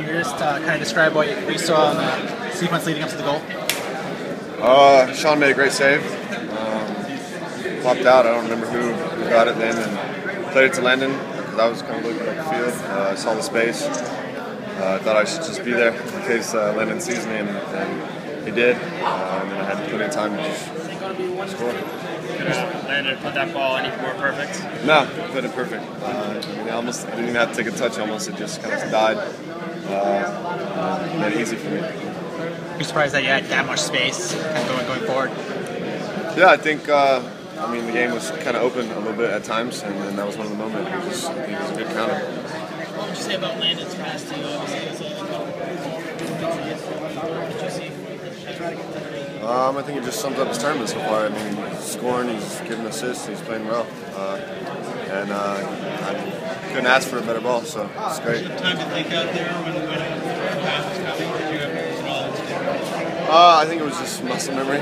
Can you just kind of describe what we saw in the sequence leading up to the goal? Sean made a great save. Flopped out. I don't remember who got it then, and played it to Landon. I was kind of looking at the field. I saw the space. I thought I should just be there in case Landon sees me, and he did. And then I had plenty of time to just score. Could Landon put that ball any more perfect? No, put it perfect. I didn't even have to take a touch. Almost, it just kind of died. Made it easy for me. Are you surprised that you had that much space going forward? Yeah, I think the game was kind of open a little bit at times, and that was one of the moments. It was a good counter. What would you say about Landon's pass to you? I think it just sums up his tournament so far. I mean, he's scoring, he's giving assists, he's playing well. I couldn't ask for a better ball, so it's great. Time to think out there when a pass was coming? Did you have an I think it was just muscle memory.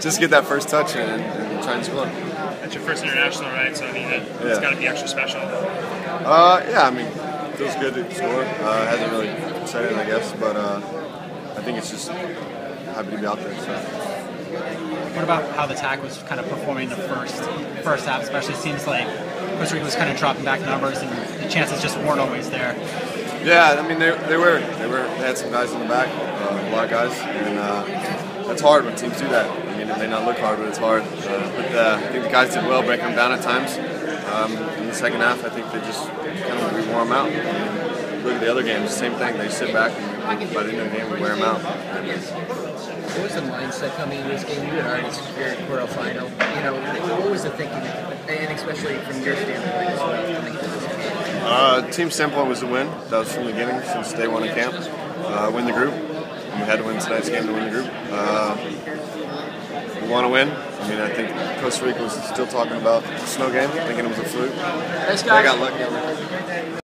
Just get that first touch and try and score. That's your first international, right? So I mean, it's got to be extra special. It feels good to score. Hasn't really said it, I guess, but I think it's just happy to be out there. So. What about how the attack was kind of performing the first half? Especially, it seems like Costa Rica was kind of dropping back numbers, and the chances just weren't always there. Yeah, I mean, they were. They had some guys in the back, a lot of guys, and that's hard when teams do that. I mean, it may not look hard, but it's hard. I think the guys did well, breaking them down at times. In the second half, I think they just kind of we wore them out. Look at the other games, same thing. They sit back, and by the end of the game, we wear them out. What was the mindset coming into this game? You had already secured quarterfinal. You know, what was the thinking, and especially from your standpoint as well? Team standpoint was the win. That was from the beginning, since day one in camp. Win the group. We had to win tonight's game to win the group. We want to win. I mean, I think Costa Rica was still talking about the snow game, thinking it was a fluke. They got lucky on that.